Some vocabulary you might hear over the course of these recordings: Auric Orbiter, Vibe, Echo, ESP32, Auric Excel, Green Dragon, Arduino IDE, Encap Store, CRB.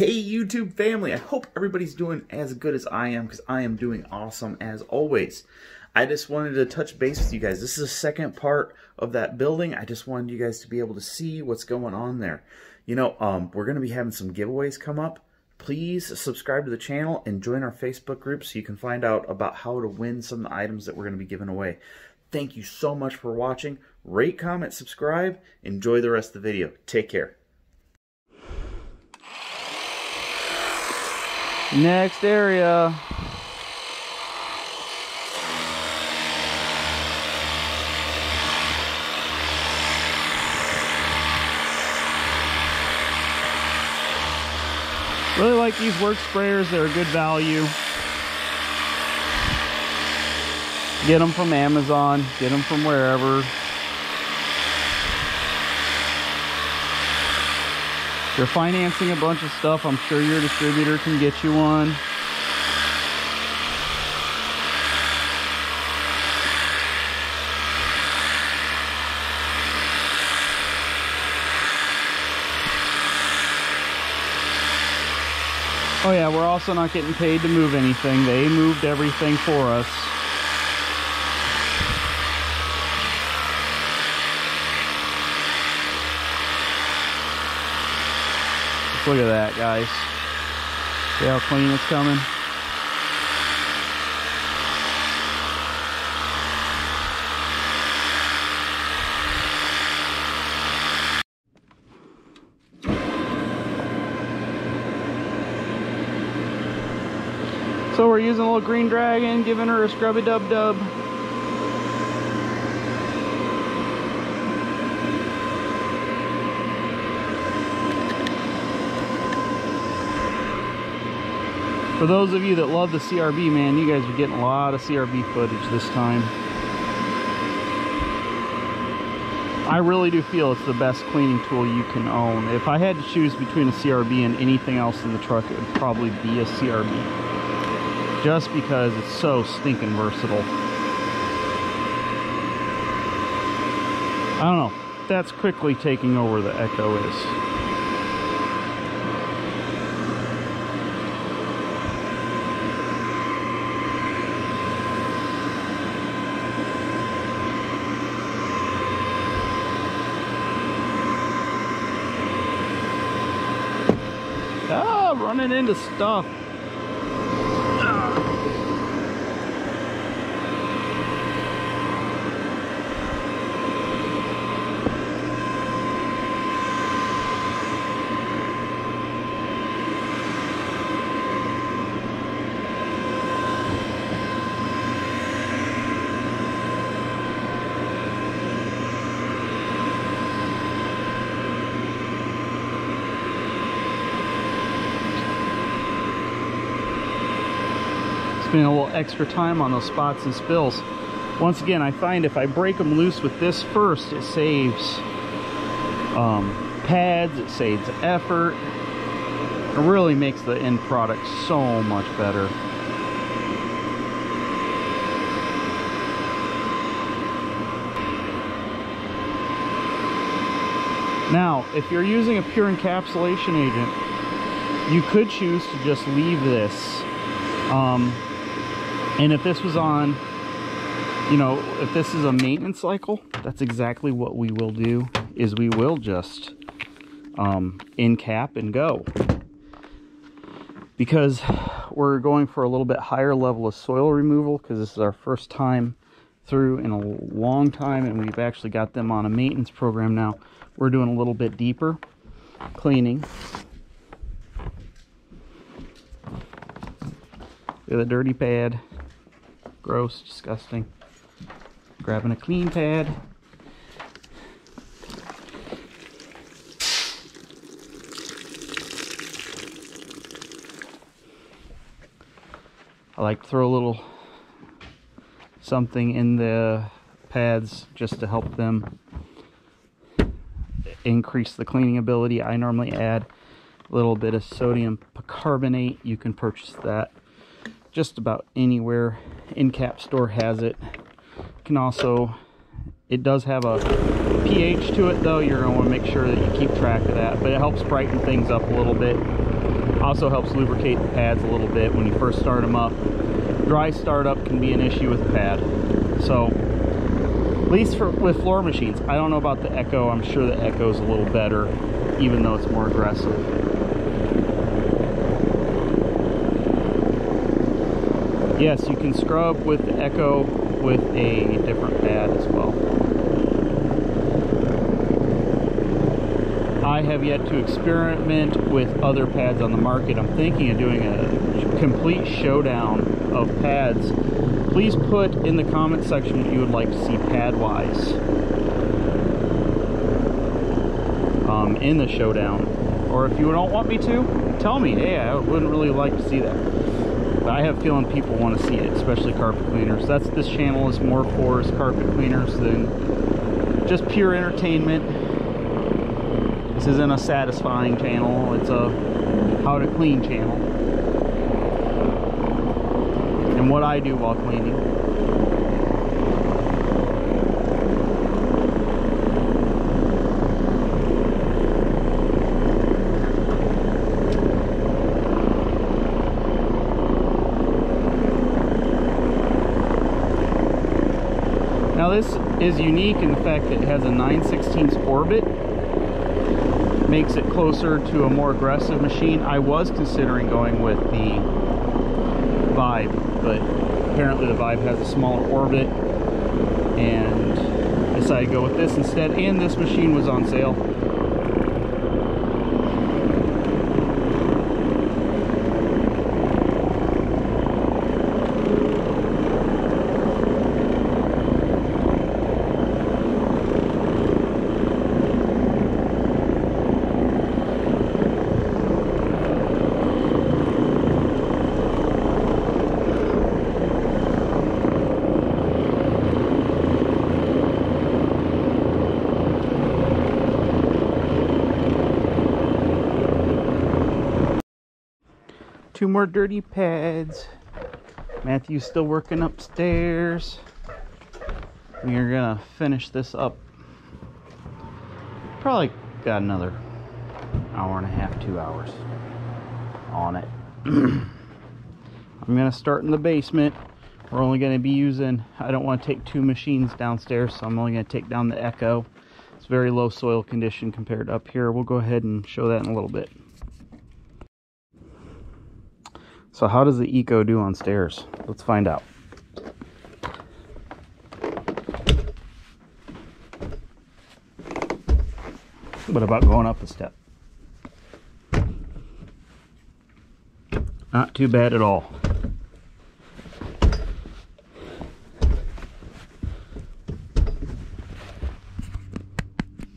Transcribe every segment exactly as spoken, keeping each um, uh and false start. Hey YouTube family, I hope everybody's doing as good as I am, because I am doing awesome as always. I just wanted to touch base with you guys. This is the second part of that building. I just wanted you guys to be able to see what's going on there. You know, um, we're going to be having some giveaways come up. Please subscribe to the channel and join our Facebook group so you can find out about how to win some of the items that we're going to be giving away. Thank you so much for watching. Rate, comment, subscribe. Enjoy the rest of the video. Take care. Next area. Really like these work sprayers. They're a good value. Get them from Amazon. Get them from wherever. If you're financing a bunch of stuff, I'm sure your distributor can get you one. Oh yeah, we're also not getting paid to move anything. They moved everything for us. Look at that, guys. See how clean it's coming? So we're using a little Green Dragon, giving her a scrubby-dub-dub. For those of you that love the C R B, man, you guys are getting a lot of C R B footage this time. I really do feel it's the best cleaning tool you can own. If I had to choose between a C R B and anything else in the truck, it would probably be a C R B. Just because it's so stinking versatile. I don't know. That's quickly taking over the Echo is. Running into stuff. Spending a little extra time on those spots and spills. Once again, I find if I break them loose with this first, it saves um, pads, it saves effort. It really makes the end product so much better. Now, if you're using a pure encapsulation agent, you could choose to just leave this. Um, And if this was on, you know, if this is a maintenance cycle, that's exactly what we will do, is we will just um, in-cap and go. Because we're going for a little bit higher level of soil removal, because this is our first time through in a long time, and we've actually got them on a maintenance program now. We're doing a little bit deeper cleaning. Look at the dirty pad. Gross, disgusting. Grabbing a clean pad. I like to throw a little something in the pads just to help them increase the cleaning ability. I normally add a little bit of sodium bicarbonate. You can purchase that just about anywhere. Encap Store has it. Can also, it does have a pH to it though. You're going to want to make sure that you keep track of that, but it helps brighten things up a little bit. Also helps lubricate the pads a little bit when you first start them up. Dry startup can be an issue with the pad. So, at least for, with floor machines. I don't know about the Echo. I'm sure the Echo's a little better, even though it's more aggressive. Yes, you can scrub with the Echo with a different pad as well. I have yet to experiment with other pads on the market. I'm thinking of doing a complete showdown of pads. Please put in the comments section what you would like to see pad-wise um, in the showdown. Or if you don't want me to, tell me, hey, I wouldn't really like to see that. But I have a feeling people want to see it, especially carpet cleaners. That's this channel is more for is carpet cleaners than just pure entertainment. This isn't a satisfying channel, it's a how to clean channel. And what I do while cleaning. Now this is unique in the fact that it has a nine sixteenths orbit. Makes it closer to a more aggressive machine. I was considering going with the Vibe, but apparently the Vibe has a smaller orbit and decided to go with this instead, and this machine was on sale. Two more dirty pads. Matthew's still working upstairs. We're gonna finish this up. Probably got another hour and a half, two hours on it. I'm gonna start in the basement. We're only gonna be using, I don't want to take two machines downstairs, so I'm only gonna take down the Echo. It's very low soil condition compared to up here. We'll go ahead and show that in a little bit. So how does the Echo do on stairs? Let's find out. What about going up a step? Not too bad at all.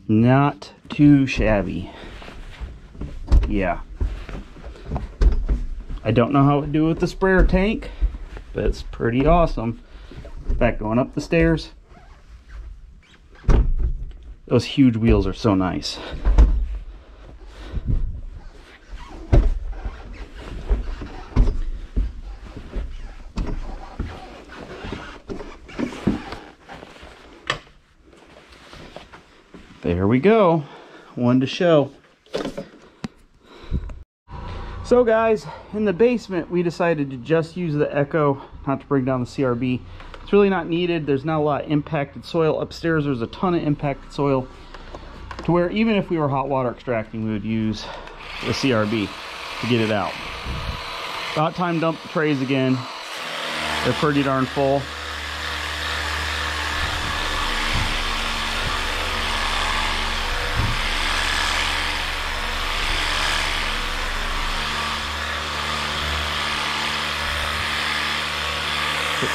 Not too shabby. Yeah. I don't know how it do with the sprayer tank, but it's pretty awesome. In fact, going up the stairs, those huge wheels are so nice. There we go, one to show. So guys, in the basement, we decided to just use the Echo, not to bring down the C R B. It's really not needed. There's not a lot of impacted soil. Upstairs, there's a ton of impacted soil to where even if we were hot water extracting, we would use the C R B to get it out. About time to dump the trays again. They're pretty darn full.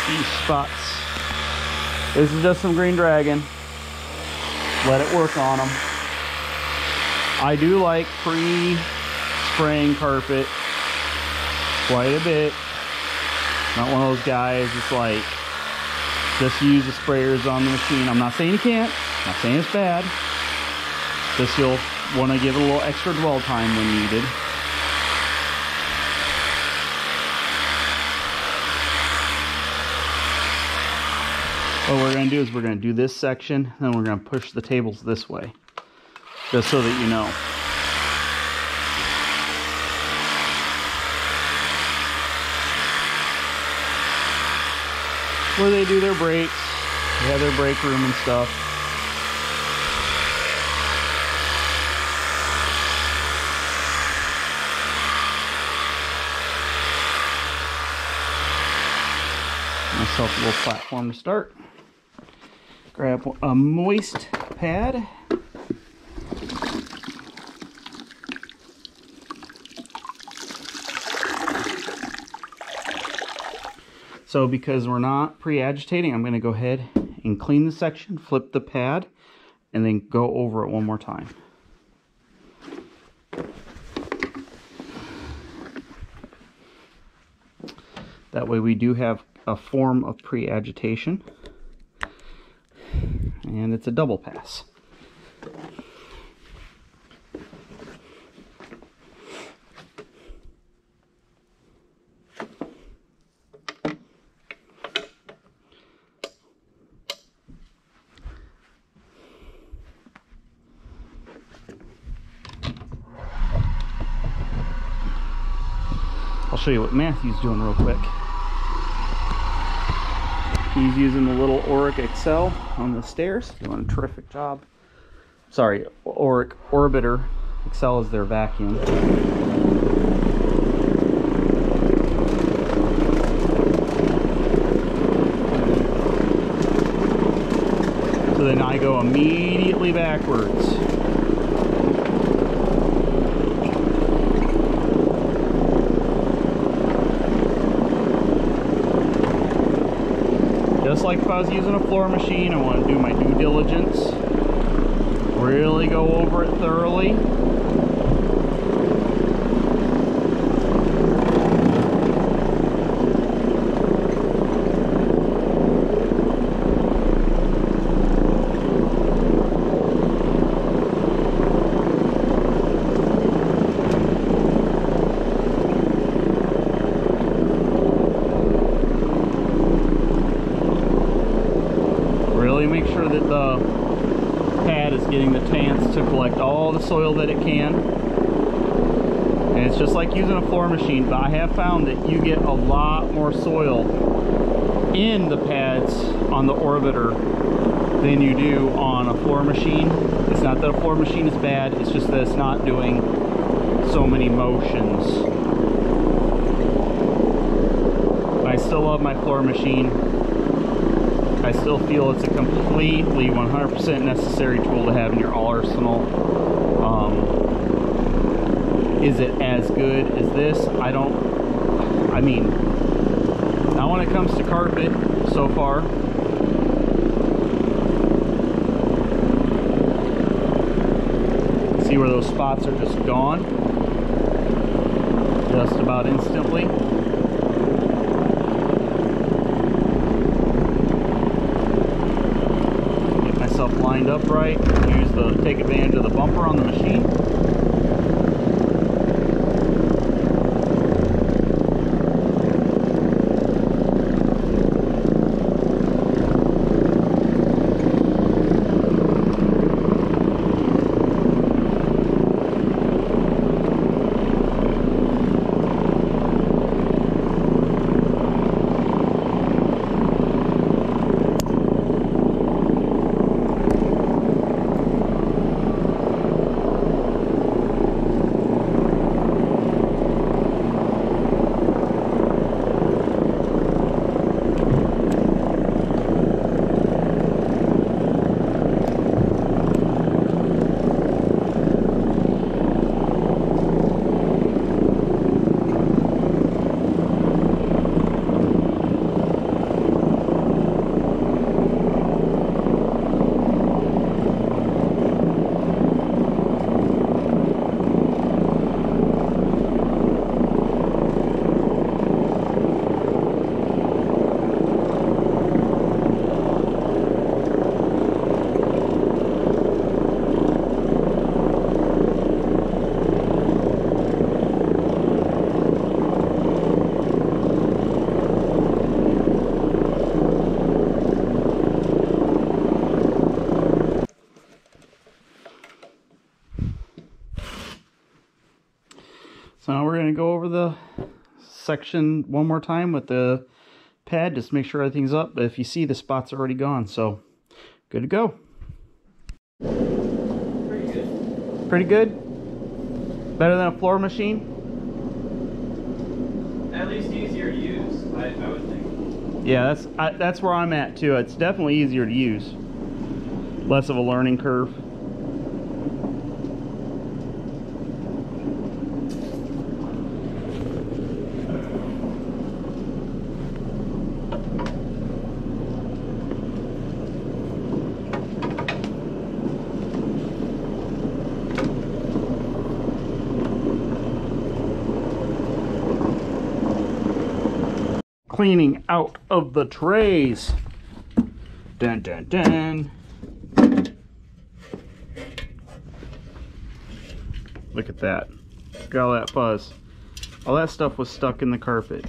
These spots. This is just some Green Dragon. Let it work on them. I do like pre-spraying carpet quite a bit. Not one of those guys that's like, just use the sprayers on the machine. I'm not saying you can't. I'm not saying it's bad. Just you'll want to give it a little extra dwell time when needed. What we're going to do is we're going to do this section, then we're going to push the tables this way, just so that you know. where they do their breaks. They have their break room and stuff. Myself a little platform to start. Grab a moist pad. So because we're not pre-agitating, I'm going to go ahead and clean the section, flip the pad, and then go over it one more time. That way we do have a form of pre-agitation. And it's a double pass. I'll show you what Matthew's doing real quick. He's using the little Auric Excel on the stairs, doing a terrific job. Sorry, Auric Orbiter. Excel is their vacuum. So then I go immediately backwards. Just like if I was using a floor machine, I want to do my due diligence, really go over it thoroughly. Make sure that the pad is getting the chance to collect all the soil that it can. And it's just like using a floor machine, but I have found that you get a lot more soil in the pads on the Orbiter than you do on a floor machine. It's not that a floor machine is bad, it's just that it's not doing so many motions. But I still love my floor machine. I still feel it's a completely one hundred percent necessary tool to have in your arsenal. Um, is it as good as this? I don't, I mean, not when it comes to carpet so far. See where those spots are just gone? Just about instantly. Lined up right, use the take advantage of the bumper on the machine. So now we're going to go over the section one more time with the pad just to make sure everything's up. But if you see, the spot's already gone, so good to go. Pretty good. Pretty good? Better than a floor machine? At least easier to use, I, I would think. Yeah, that's, I, that's where I'm at too. It's definitely easier to use. Less of a learning curve. Cleaning out of the trays. Dun dun dun. Look at that. Got all that fuzz. All that stuff was stuck in the carpet.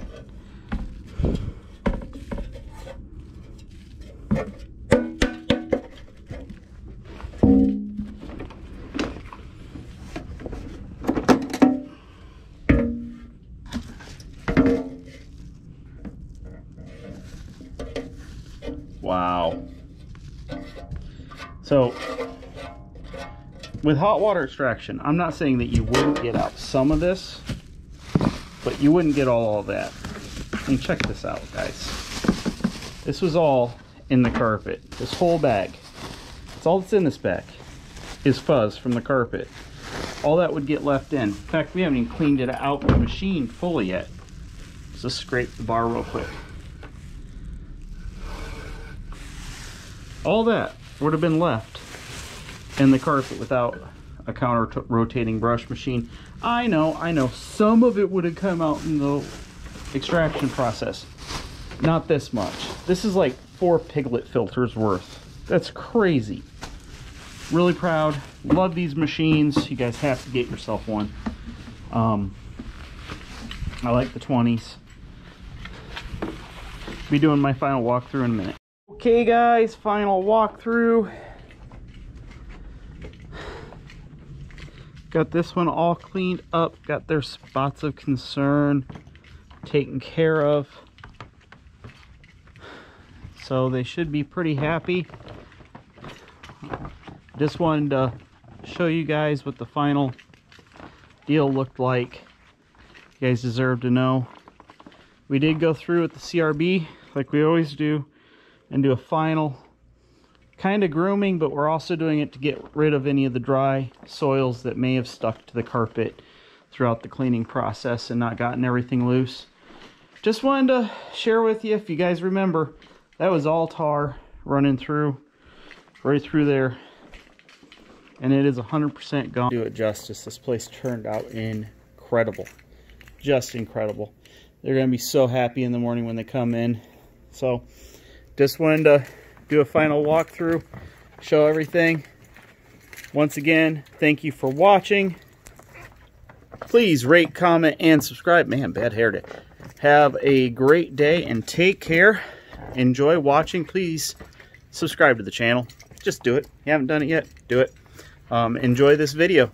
Wow. So with hot water extraction, I'm not saying that you wouldn't get out some of this, but you wouldn't get all of that. And check this out, guys. This was all in the carpet. This whole bag. It's all that's in this bag is fuzz from the carpet. All that would get left in. In fact, we haven't even cleaned it out of the machine fully yet. Let's just scrape the bar real quick. All that would have been left in the carpet without a counter rotating brush machine. I know, I know, some of it would have come out in the extraction process. Not this much. This is like four piglet filters worth. That's crazy. Really proud. Love these machines. You guys have to get yourself one. Um, I like the twenties. Be doing my final walkthrough in a minute. Okay guys, final walkthrough. Got this one all cleaned up. Got their spots of concern taken care of. So they should be pretty happy. Just wanted to show you guys what the final deal looked like. You guys deserve to know. We did go through with the C R B like we always do, and do a final kind of grooming, but we're also doing it to get rid of any of the dry soils that may have stuck to the carpet throughout the cleaning process and not gotten everything loose. Just wanted to share with you, if you guys remember, that was all tar running through, right through there, and it is one hundred percent gone. Do it justice, this place turned out incredible, just incredible. They're gonna be so happy in the morning when they come in. So, just wanted to do a final walkthrough, show everything. Once again, thank you for watching. Please rate, comment, and subscribe. Man, bad hair day. Have a great day and take care. Enjoy watching. Please subscribe to the channel. Just do it. If you haven't done it yet, do it. Um, enjoy this video.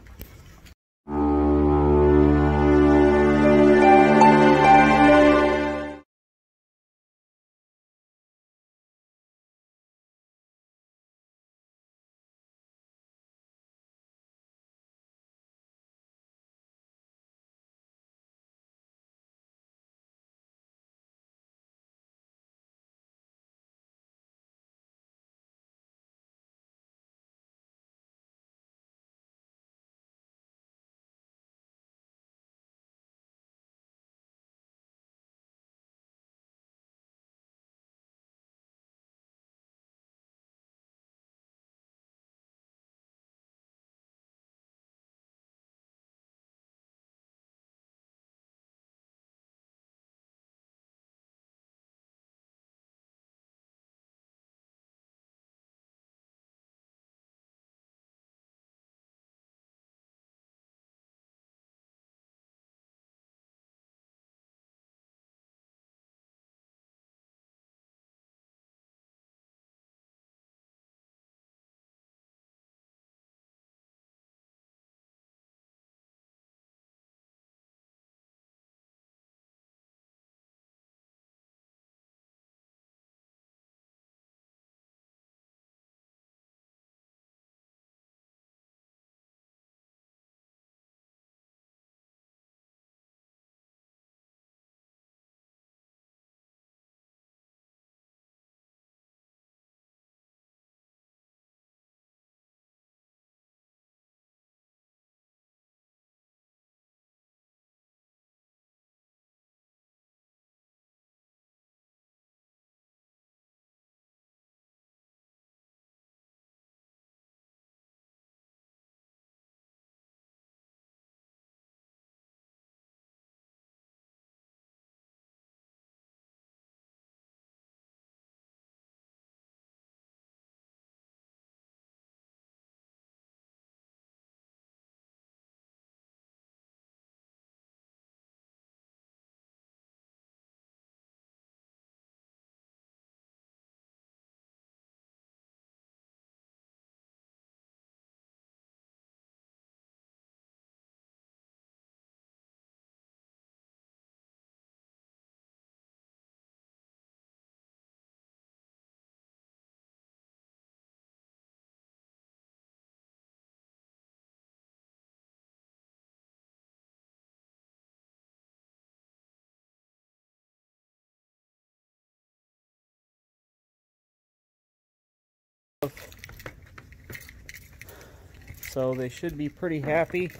so they should be pretty happy.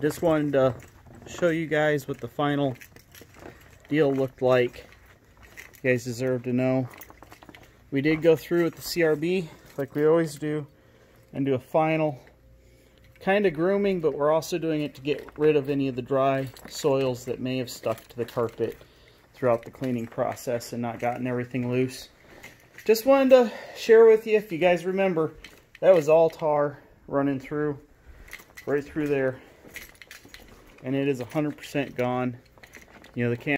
Just wanted to show you guys what the final deal looked like. You guys deserve to know. We did go through with the C R B like we always do and do a final kind of grooming, but we're also doing it to get rid of any of the dry soils that may have stuck to the carpet throughout the cleaning process and not gotten everything loose. Just wanted to share with you, if you guys remember, that was all tar running through, right through there. And it is one hundred percent gone. You know, the camera